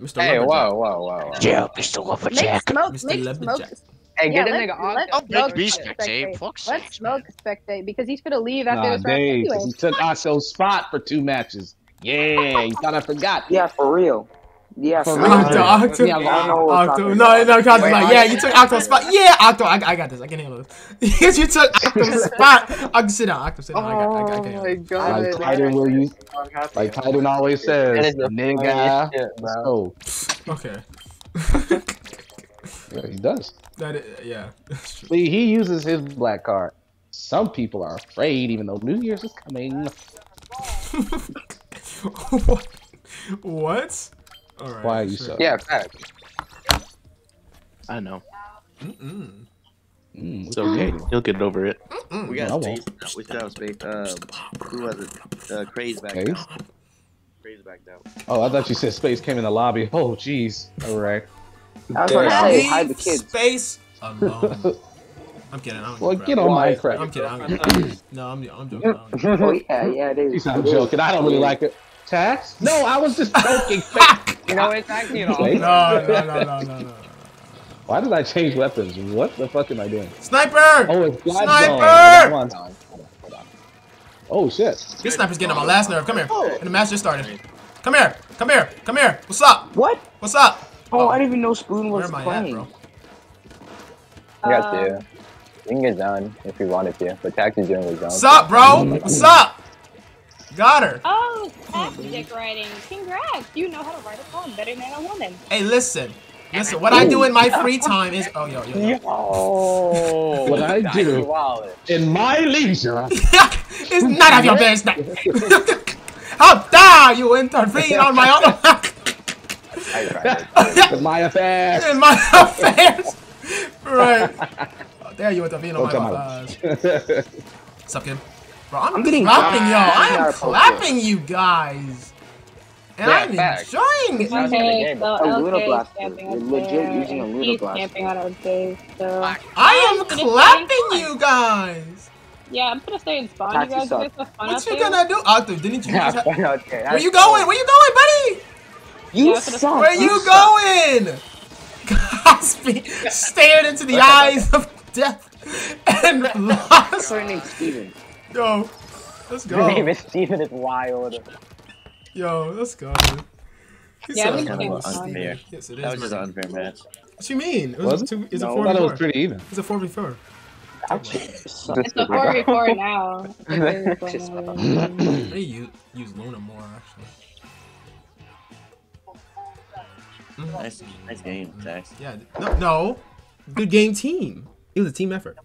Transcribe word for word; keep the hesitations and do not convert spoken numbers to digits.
Mister Hey, wow, wow, wow. Yeah, Mister Leverjack. Mister Leverjack. Hey, get yeah, a nigga on. Don't make me spectate. Fuck. Let's smoke spectate because he's gonna leave after nah, this round anyway. He took Octo's spot for two matches. Yeah, you thought I forgot. Yeah, for real. Yeah, for real. Octo, Octo. Yeah, Octo. Octo. No, no, Octo's like, I... yeah, you took Octo's spot. Yeah, Octo, I, I got this. I can handle this. You took Octo's spot. Octo, sit down. Octo, sit down. Oh, I got, I got, I got. My God. Like Titan, will you? Like Titan always says, nigga. Oh. Okay. Yeah, he does. That is, yeah. See, he uses his black card. Some people are afraid, even though New Year's is coming. What? What? All right, why are you sure. so? Yeah, exactly. I know. Mm-mm. Mm, it's okay. Mm. He'll get over it. Mm-mm. We got no, space. No, which that was space. Uh, who was it? Uh, Craze back down. Craze back down. Oh, I thought you said Space came in the lobby. Oh, jeez. All right. I was going to say, hide the kids. Space alone. I'm kidding. I don't well, get on Minecraft. I'm kidding. I'm kidding. No, I'm, I'm joking. I'm joking. Oh, yeah, yeah, it is. I'm joking. I don't really like it. Tax? No, I was just joking. You know, it's actually an awesome. No, no, no, no, no, no. Why did I change weapons? What the fuck am I doing? Sniper! Oh, it's Sniper! Hold on, hold on, hold on. Oh, shit. This sniper's getting on my last nerve. Come here. Oh. And the match just started. Come here. Come here. Come here. What's up? What? What's up? Oh, oh, I didn't even know Spoon was playing. Where am I at, bro? You got two. You can get down if you wanted to, but Tax is doing his own. What's up, bro? What's up? Got her. Oh, tactic writing. Congrats. You know how to write a poem better than a woman. Hey, listen. Listen, what Ooh. I do in my free time is... Oh, yo, yo, yo. Oh, what I do in my leisure... is none of your business. How dare you intervene on my own... It's my affairs. It's my affairs. Right. Oh, there you intervene on oh, my affairs. What's up, kid? Bro, I'm, I'm getting clapping, y'all. I am clapping you guys. And yeah, I'm back. enjoying it. Okay, so a Luna Blaster. Legit using a Luna Blaster. On day, so. I, I am clapping you guys. Yeah, I'm gonna stay in spawn. You guys get the fun What you there? gonna do? Oh, dude, didn't you? Yeah, just okay, Where you going? Where you going, buddy? You yeah, suck. Where you, you going? Gaspi stared into the eyes of death and lost. Her name's Steven. Yo, let's go. His name is Steven. Is wild. Yo, let's go. He's yeah, so kind of unfair. Yes, it is. That was just an unfair match. What you mean? It was, was it? Two, it's no, a four v four. I thought it was pretty even. It's a four v four. It's a four v four now. They use, use Luna more actually. Nice, nice game, Tax. Yeah, no, no, good game team. It was a team effort.